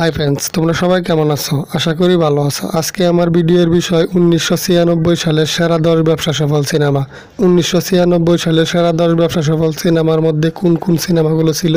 Hi friends, তোমরা সবাই কেমন আছো? আশা করি ভালো আছো। আজকে আমার ভিডিওর বিষয় 1996 সালের সেরা 10 ব্যবসা সফল সিনেমা। 1996 সালের সেরা 10 ব্যবসা সফল সিনেমার মধ্যে কোন কোন সিনেমাগুলো ছিল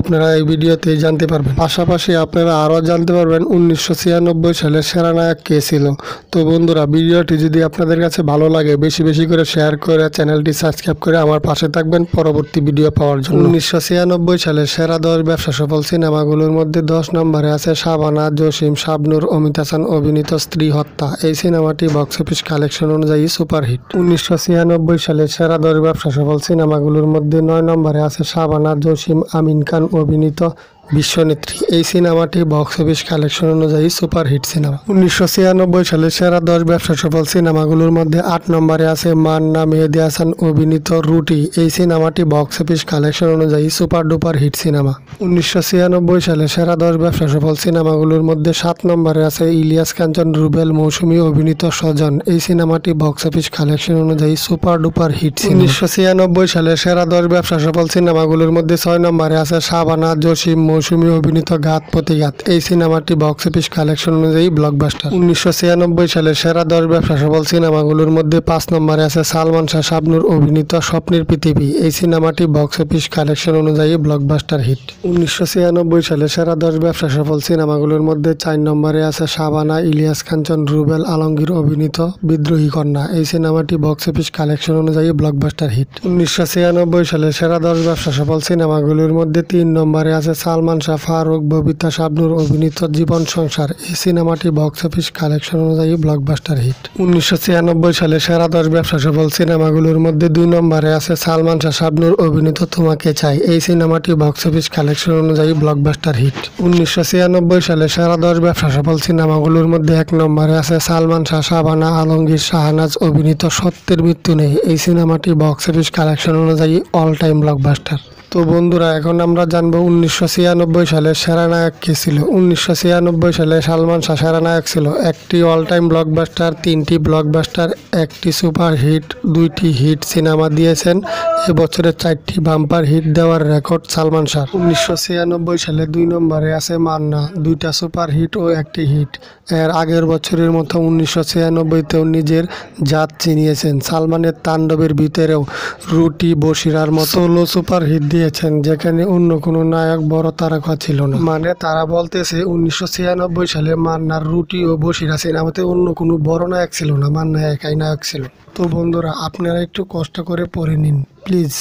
আপনারা এই ভিডিওতে জানতে পারবেন। পাশাপাশি আপনারা আরও জানতে পারবেন 1996 সালের সেরা নায়ক কে ছিল। তো বন্ধুরা, ভিডিওটি যদি আপনাদের কাছে ভালো লাগে বেশি বেশি করে শেয়ার করে চ্যানেলটি সাবস্ক্রাইব করে আমার পাশে থাকবেন পরবর্তী ভিডিও পাওয়ার জন্য। 1996 সালের সেরা 10 ব্যবসা সফল সিনেমাগুলোর মধ্যে 10 নম্বরে আছে শাবানা, জসিম, শাবনুর, অমিতাসান অভিনীত স্ত্রী হত্যা। এই সিনেমাটি বক্স অফিস কালেকশন অনুযায়ী সুপারহিট। 1996 সালের সেরা 10 ব্যবসা সফল সিনেমাগুলোর মধ্যে 9 নম্বরে আছে শাবানা, জসিম, আমিন খান অভিনীত বিশ্বনেত্রী। এই সিনেমাটি বক্স অফিস কালেকশন অনুযায়ী সুপারহিট সিনেমা। 1996 সালের সেরা 10 ব্যবসা সফল সিনেমাগুলোর মধ্যে 8 নম্বরে আছে মান্না, মেহেদি হাসান অভিনীত রুটি। এই সিনেমাটি বক্স অফিস কালেকশন অনুযায়ী সুপার ডুপার হিট সিনেমা। 1996 সালের সেরা 10 ব্যবসা সফল সিনেমাগুলোর মধ্যে 7 নম্বরে আছে ইলিয়াছ কাঞ্চন, রুবেল, মৌসুমী অভিনীত স্বজন। এই সিনেমাটি বক্স অফিস কালেকশন অনুযায়ী সুপার ডুপার হিট সিনেমা। 1996 সালের সেরা 10 ব্যবসা সফল সিনেমাগুলোর মধ্যে 6 নম্বরে আছে শাবানা, জসিম, মৌসুমী অভিনীত ঘাত প্রতিঘাত। এই সিনেমাটি বক্স অফিস কালেকশন অনুযায়ী ব্লকবাস্টার। 1996 সালের সেরা 10 ব্যবসা সফল সিনেমাগুলোর মধ্যে 5 নম্বরে আছে সালমান শাহ, শাবনুর অভিনীত স্বপ্নের পৃথিবী। এই সিনেমাটি বক্স অফিস কালেকশন অনুযায়ী ব্লকবাস্টার হিট। 1996 সালের সেরা 10 ব্যবসা সফল সিনেমাগুলোর মধ্যে 4 নম্বরে আছে শাবানা, ইলিয়াছ কাঞ্চন, রুবেল আলমগীর অভিনীত বিদ্রোহী কন্যা। এই সিনেমাটি বক্স অফিস কালেকশন অনুযায়ী ব্লকবাস্টার হিট। 1996 সালের সেরা 10 ব্যবসা সফল সিনেমাগুলোর মধ্যে 3 নম্বরে আছে সালমান শাহ, ফারুক, ববিতা, শাবনুর অভিনীত জীবন সংসার। এই সিনেমাটি বক্স অফিস কালেকশন অনুযায়ী ব্লকবাস্টার হিট। 1996 সালে সেরা 10 ব্যবসা সফল সিনেমাগুলোর মধ্যে 2 নম্বরে আছে সালমান শাহ, শাবনুর অভিনীত তোমাকে চাই। এই সিনেমাটি বক্স অফিস কালেকশন অনুযায়ী ব্লকবাস্টার হিট। 1996 সালে সেরা 10 ব্যবসা সফল সিনেমাগুলোর মধ্যে 1 নম্বরে আছে সালমান শাহ, শাবানা, আলমগীর, শাহনাজ অভিনীত সত্যের মৃত্যু নেই। এই সিনেমাটি বক্স অফিস কালেকশন অনুযায়ী অল টাইম ব্লকবাস্টার। তো বন্ধুরা, এখন আমরা জানবো 1996 সালের সেরা নায়ক কে ছিল। 1996 সালে সালমান শাহ সেরা নায়ক ছিল। 1টি অল টাইম ব্লকবাস্টার, 3টি ব্লকবাস্টার, 1টি সুপার হিট, 2টি হিট সিনেমা দিয়েছেন। এ বছরে 4টি বাম্পার হিট দেওয়ার রেকর্ড সালমান শাহ। 1996 সালে 2 নম্বরে আছে মান্না, 2টা সুপার হিট ও 1টি হিট। এর আগের বছরের মতো 1996তেও নিজের জাত চিনিয়েছেন। সালমানের তাণ্ডবের ভিতরেও রুটি, বসিরার মতো লো সুপার হিট দিয়েছেন, যেখানে অন্য কোনো নায়ক বড় তারকা ছিল না। মানে তারা বলতেছে 1996 সালে মান্নার রুটি ও বসিরা সিনেমাতে অন্য কোনো বড় নায়ক ছিল না, মান্না একাই নায়ক ছিল। তো বন্ধুরা, আপনারা একটু কষ্ট করে পড়ে নিন প্লিজ।